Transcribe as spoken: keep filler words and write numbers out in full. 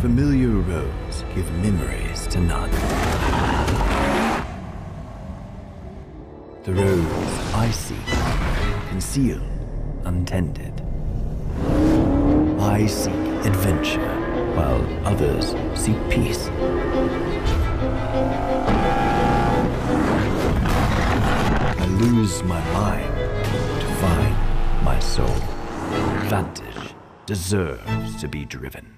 Familiar roads give memories to none. The roads I seek, concealed, untended. I seek adventure, while others seek peace. I lose my mind to find my soul. Vantage deserves to be driven.